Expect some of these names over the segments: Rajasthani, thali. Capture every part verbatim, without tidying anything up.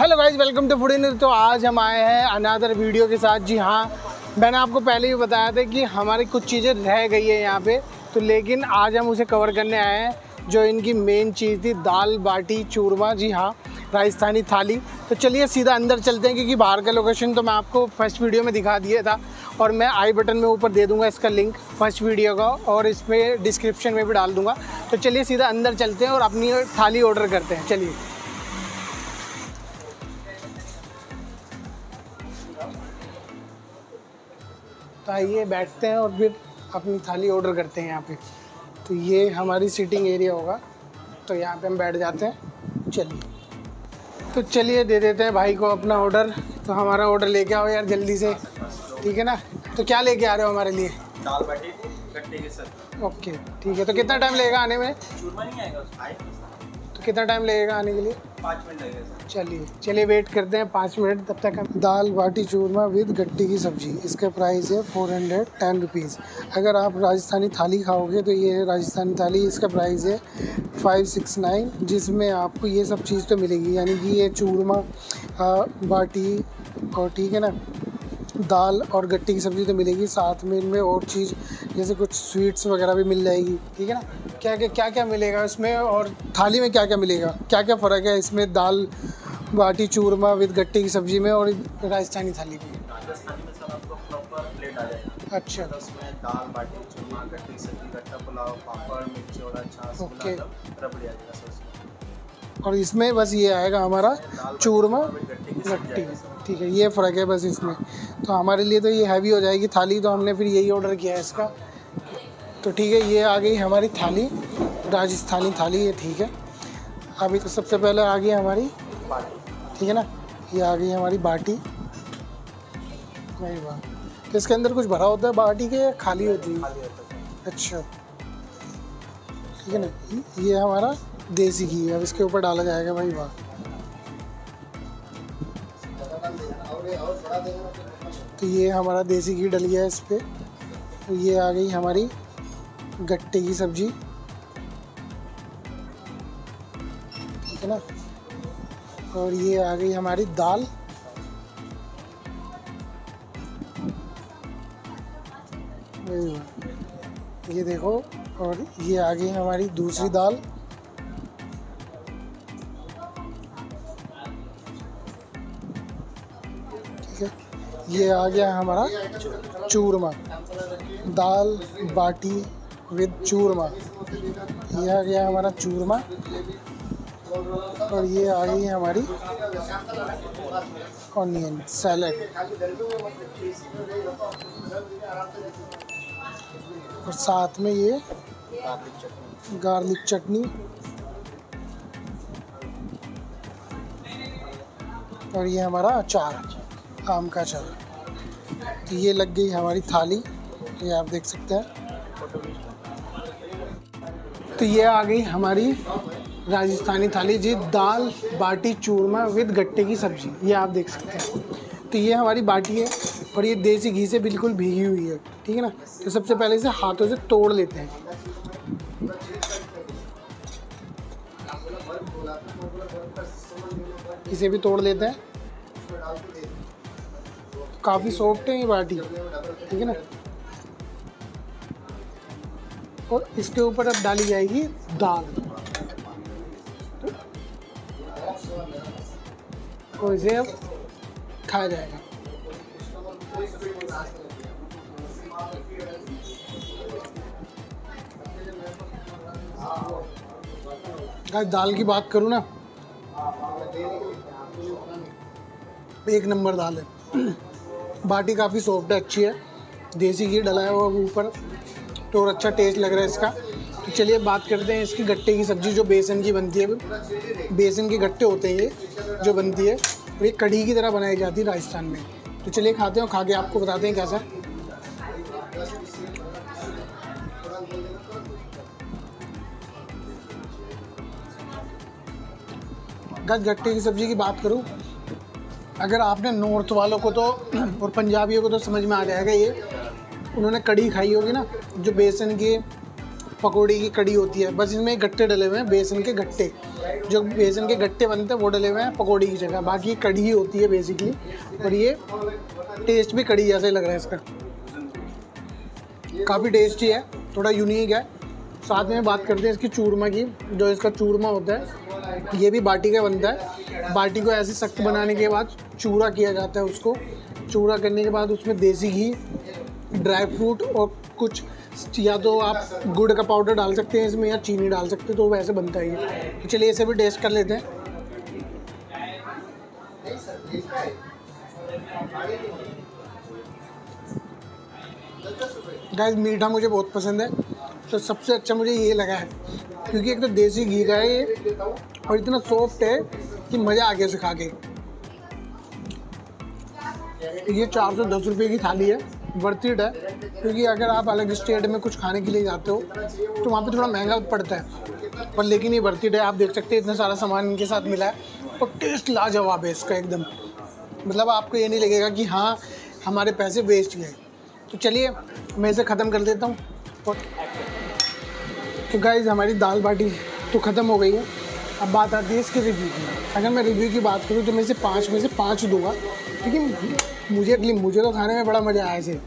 Hello guys, welcome to foodie नर। तो आज हम आए हैं अनादर वीडियो के साथ। जी हाँ, मैंने आपको पहले भी बताया था कि हमारी कुछ चीज़ें रह गई है यहाँ पे, तो लेकिन आज हम उसे कवर करने आए हैं। जो इनकी मेन चीज़ थी, दाल बाटी चूरमा। जी हाँ, राजस्थानी थाली। तो चलिए सीधा अंदर चलते हैं, क्योंकि बाहर का लोकेशन तो मैं आपको फर्स्ट वीडियो में दिखा दिया था और मैं आई बटन में ऊपर दे दूँगा इसका लिंक फर्स्ट वीडियो का, और इसमें डिस्क्रिप्शन में भी डाल दूँगा। तो चलिए सीधा अंदर चलते हैं और अपनी थाली ऑर्डर करते हैं। चलिए, तो आइए बैठते हैं और फिर अपनी थाली ऑर्डर करते हैं यहाँ पे। तो ये हमारी सीटिंग एरिया होगा, तो यहाँ पे हम बैठ जाते हैं। चलिए, तो चलिए दे देते हैं भाई को अपना ऑर्डर। तो हमारा ऑर्डर लेके आओ यार जल्दी से, ठीक है ना। तो क्या लेके आ रहे हो हमारे लिए? दाल बाटी गट्टे के साथ। ओके, ठीक है। तो कितना टाइम लगेगा आने में? चूरमा नहीं आएगा भाई। तो कितना टाइम लगेगा आने के लिए? पाँच मिनट लगेगा। चलिए चलिए वेट करते हैं पाँच मिनट, तब तक हम। दाल बाटी चूरमा विद गट्टे की सब्ज़ी, इसका प्राइस है फोर हंड्रेड टेन रुपीज़। अगर आप राजस्थानी थाली खाओगे तो ये राजस्थानी थाली, इसका प्राइस है फाइव सिक्स नाइन, जिसमें आपको ये सब चीज़ तो मिलेगी, यानी कि ये चूरमा, बाटी और, ठीक है ना, दाल और गट्टे की सब्ज़ी तो मिलेगी। साथ में इनमें और चीज़ जैसे कुछ स्वीट्स वगैरह भी मिल जाएगी, ठीक है ना। क्या क्या क्या क्या मिलेगा इसमें, और थाली में क्या क्या मिलेगा, क्या क्या फ़र्क है इसमें दाल बाटी चूरमा विद गट्टे की सब्ज़ी में और राजस्थानी थाली में? राजस्थानी में सब आपको प्रॉपर प्लेट आ जाएगा। अच्छा, तो उसमें दाल बाटी चूरमा गट्टे की सब्ज़ी, गट्टा पुलाव, पापड़, मिर्ची और छाछ। ओके, रबड़ी आ जाएगा। और इसमें बस ये आएगा हमारा चूरमा गट्टी, ठीक है, ये फ़र्क है बस इसमें। तो हमारे लिए तो ये हैवी हो जाएगी थाली, तो हमने फिर यही ऑर्डर किया है इसका। तो ठीक है, ये आ गई हमारी थाली, राजस्थानी थाली, ये ठीक है। अभी तो सबसे पहले आ गई हमारी, ठीक है ना, ये आ गई हमारी बाटी। नहीं वाह, तो इसके अंदर कुछ भरा होता है बाटी के, खाली होती है? अच्छा, ठीक है ना। ये हमारा देसी घी है, अब इसके ऊपर डाला जाएगा। भाई वाह, तो ये हमारा देसी घी डल गया इस पर। तो ये आ गई हमारी गट्टे की सब्जी, ठीक है ना। और ये आ गई हमारी दाल, ये देखो। और ये आ गई हमारी दूसरी दाल, ये आ गया हमारा चूरमा, दाल बाटी विद चूरमा, ये आ गया हमारा चूरमा। और ये आ गई हमारी ऑनियन सैलड। और साथ में ये गार्लिक चटनी, और ये हमारा अचार, आम का अचार। तो ये लग गई हमारी थाली, ये आप देख सकते हैं। तो ये आ गई हमारी राजस्थानी थाली जी, दाल बाटी चूरमा विद गट्टे की सब्ज़ी, ये आप देख सकते हैं। तो ये हमारी बाटी है और ये देसी घी से बिल्कुल भीगी हुई है, ठीक है ना। तो सबसे पहले इसे हाथों से तोड़ लेते हैं। इसे भी तोड़ लेते हैं। काफ़ी सॉफ्ट है ये बाटी, ठीक है ना। और इसके ऊपर अब डाली जाएगी दाल, और इसे अब खाया जाएगा। अगर दाल की बात करूँ ना, एक नंबर दाल है। बाटी काफ़ी सॉफ्ट है, अच्छी है, देसी घी डला है वो ऊपर, तो और अच्छा टेस्ट लग रहा है इसका। तो चलिए बात करते हैं इसकी गट्टे की सब्ज़ी, जो बेसन की बनती है। बेसन के गट्टे होते हैं ये, जो बनती है, और ये कढ़ी की तरह बनाई जाती है राजस्थान में। तो चलिए खाते हैं और खा के आपको बताते हैं कैसा। गट्टे की सब्ज़ी की बात करूँ, अगर आपने नॉर्थ वालों को तो और पंजाबियों को तो समझ में आ जाएगा ये। उन्होंने कढ़ी खाई होगी ना, जो बेसन के पकौड़े की कढ़ी होती है, बस इसमें गट्टे डले हुए हैं, बेसन के गट्टे। जो बेसन के गट्टे बनते हैं वो डले हुए हैं पकौड़ी की जगह, बाकी कढ़ी होती है बेसिकली। और ये टेस्ट भी कढ़ी जैसा ही लग रहा है इसका, काफ़ी टेस्टी है, थोड़ा यूनिक है। साथ में बात करते हैं इसकी चूरमा की, जो इसका चूरमा होता है ये भी बाटी का बनता है। बाटी को ऐसे सख्त बनाने के बाद चूरा किया जाता है उसको, चूरा करने के बाद उसमें देसी घी, ड्राई फ्रूट और कुछ, या तो आप गुड़ का पाउडर डाल सकते हैं इसमें या चीनी डाल सकते हैं, तो वैसे बनता है ये। तो चलिए इसे भी टेस्ट कर लेते हैं। गाइस मीठा मुझे बहुत पसंद है, तो सबसे अच्छा मुझे ये लगा है, क्योंकि एक तो देसी घी का है ये और इतना सॉफ्ट है कि मज़ा आ गया इसे खा के। ये चार सौ दस रुपये की थाली है, वर्थ इट है, क्योंकि अगर आप अलग स्टेट में कुछ खाने के लिए जाते हो तो वहाँ पे थोड़ा महंगा पड़ता है, पर लेकिन ये वर्थ इट है। आप देख सकते हैं इतना सारा सामान इनके साथ मिला है और टेस्ट लाजवाब है इसका एकदम, मतलब आपको ये नहीं लगेगा कि हाँ हमारे पैसे वेस्ट गए। तो चलिए मैं इसे ख़त्म कर देता हूँ। तो गाइज़ हमारी दाल बाटी तो ख़त्म हो गई है। अब बात आती है इसके रिव्यू की। अगर मैं रिव्यू की बात करूँ तो मैं इसे पाँच में से पाँच दूंगा, क्योंकि मुझे मुझे तो खाने में बड़ा मज़ा आया इसे।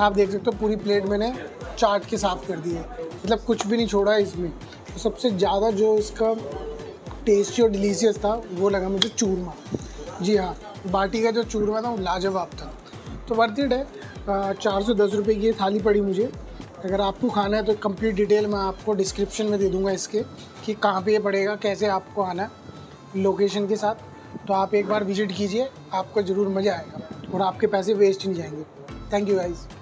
आप देख सकते हो पूरी प्लेट मैंने चाट के साफ कर दी है, मतलब कुछ भी नहीं छोड़ा है इसमें। तो सबसे ज़्यादा जो इसका टेस्टी और डिलीशियस था वो लगा मुझे चूरमा। जी हाँ, बाटी का जो चूरमा था वो लाजवाब था। तो वर्थ इट है, चार सौ दस रुपये की थाली पड़ी मुझे। अगर आपको खाना है तो कंप्लीट डिटेल मैं आपको डिस्क्रिप्शन में दे दूंगा इसके, कि कहाँ पे ये पड़ेगा, कैसे आपको आना है, लोकेशन के साथ। तो आप एक बार विज़िट कीजिए, आपको ज़रूर मज़ा आएगा और आपके पैसे वेस्ट नहीं जाएंगे। Thank you guys.